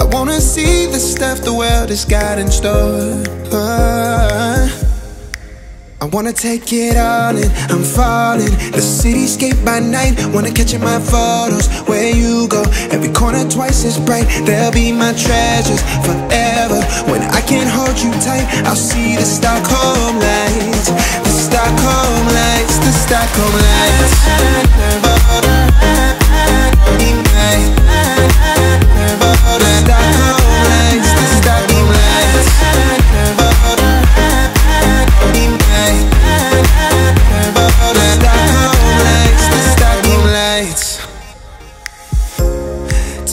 I wanna see the stuff the world has got in store. I wanna take it all in, I'm falling. The cityscape by night, wanna catch in my photos. Where you go, every corner twice as bright. They'll be my treasures forever. When I can't hold you tight, I'll see the Stockholm lights. The Stockholm lights, the Stockholm lights.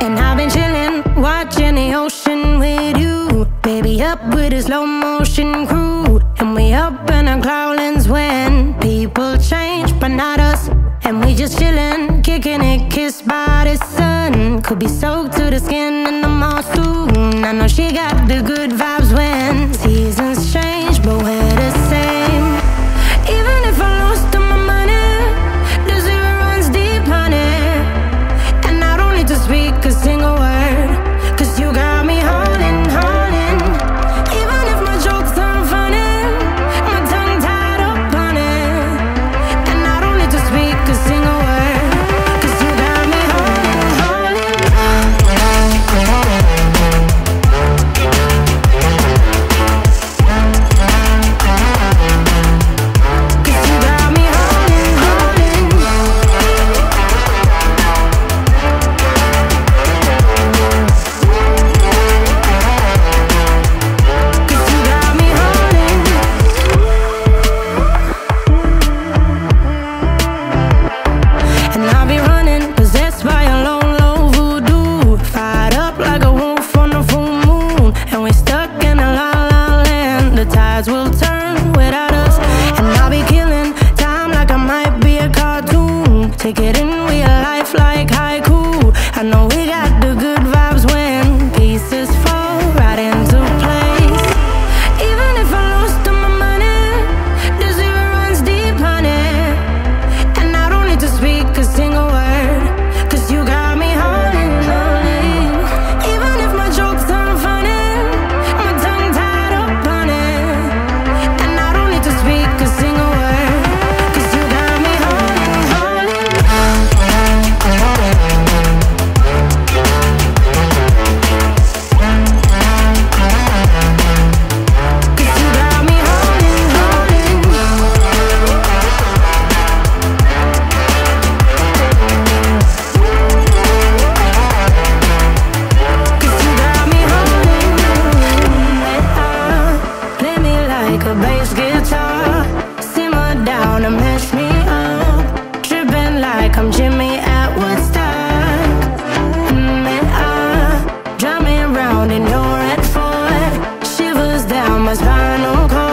And I've been chilling, watching the ocean with you. Baby, up with a slow motion crew. And we up in our cloudlands when people change, but not us. And we just chilling, kicking it, kissed by the sun. Could be soaked to the skin in the mouth soon. I know she got the good vibes when seasons change, but we're the same. Even if I lost my money, the zero runs deep, honey. And I don't need to speak a single word, cause you got me holding, holding. Even if my jokes aren't funny, my tongue tied up, honey. And I don't need to speak a single word, cause you got me holding, holding. Take it in real life like haiku. I know we got the good vibes when pieces fall right into place. Even if I lost all my money, the zero runs deep, honey. And I don't need to speak a single word, cause you got me holding, holding. Even if my jokes aren't funny, my tongue tied up, honey. And I don't need to speak a single word. Come on. wanna mess me up, dripping like I'm Jimmy at Woodstock. And I, driving round in your red Ford, shivers down my spinal cord.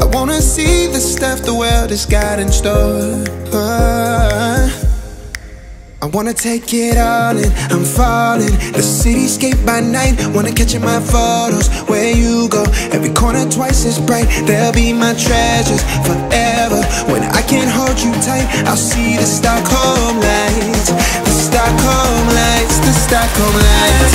I wanna see the stuff the world has got in store. I wanna take it all in, I'm falling. The cityscape by night, wanna catch in my photos. Where you go, every corner twice as bright. They'll be my treasures forever. When I can't hold you tight, I'll see the Stockholm lights. The Stockholm lights, the Stockholm lights.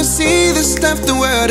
see the stuff the world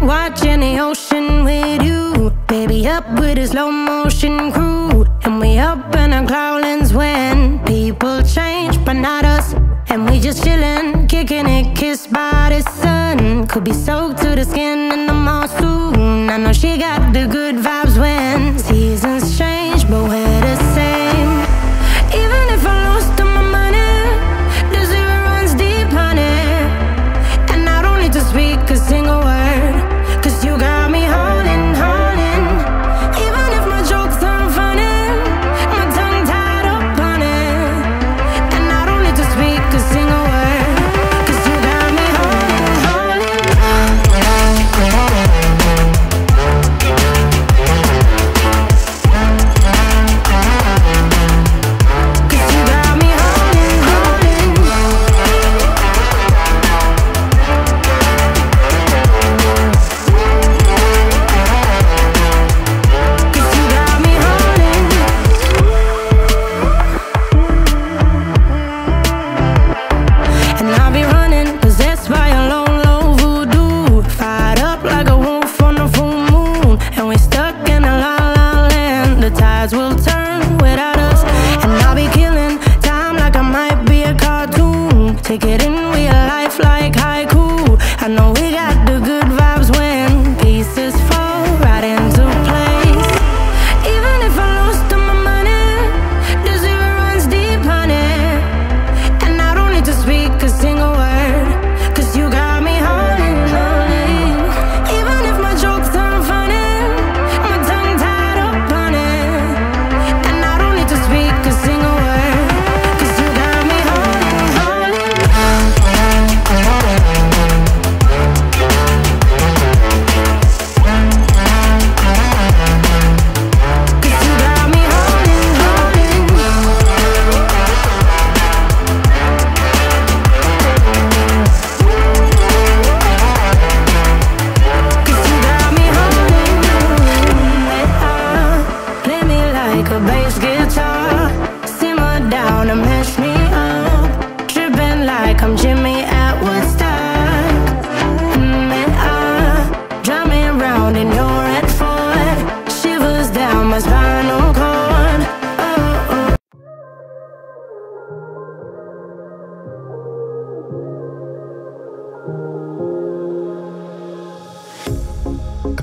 Watching the ocean with you, baby, up with a slow motion crew. And we up in our cloudlands when people change, but not us. And we just chillin', kicking it, kissed by the sun. Could be soaked to the skin in the mall soon. I know she got the good vibes when seasons change, but we're the same. Even if I lost all my money, the zero runs deep, honey. And I don't need to speak a single word. Take it in real life like haiku. I know we got the good vibes when pieces fall right into place. Even if I lose all my money, the zero runs deep, honey. And I don't need to speak a single word, cause you got me holding on it. Even if my jokes aren't funny, my tongue tied up on it. And I don't need to speak a single word. A bass guitar, simmer down and mess me up, tripping like I'm Jimmy at Woodstock. And I drive me around in your red Ford, shivers down my spinal cord. Oh, oh. A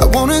I wanna